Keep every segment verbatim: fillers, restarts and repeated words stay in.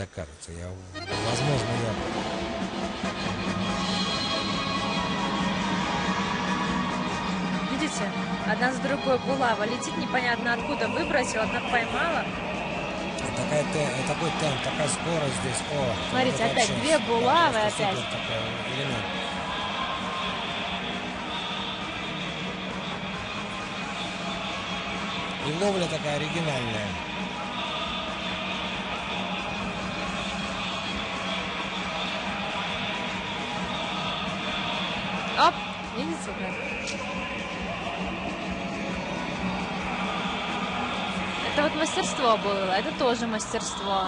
так кажется. Я, возможно, я... Видите? Одна за другой булава летит, непонятно откуда выбросила, одна поймала. Такая, такой темп, такая скорость здесь. О, смотрите, опять вообще, две булавы, да, опять. И ловля такая оригинальная. Оп, видите, как? Это вот мастерство было, это тоже мастерство.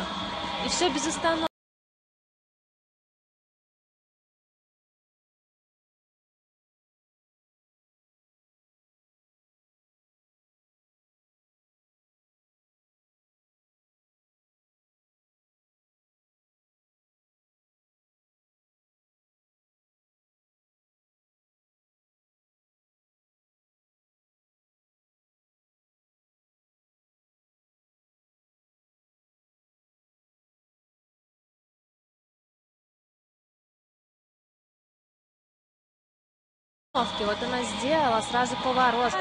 И все без остановки. Вот она сделала сразу поворот.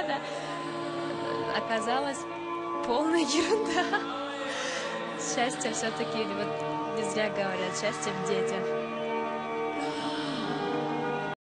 Оказалось, полная ерунда. Счастье все-таки, вот не зря говорят, счастье в детях.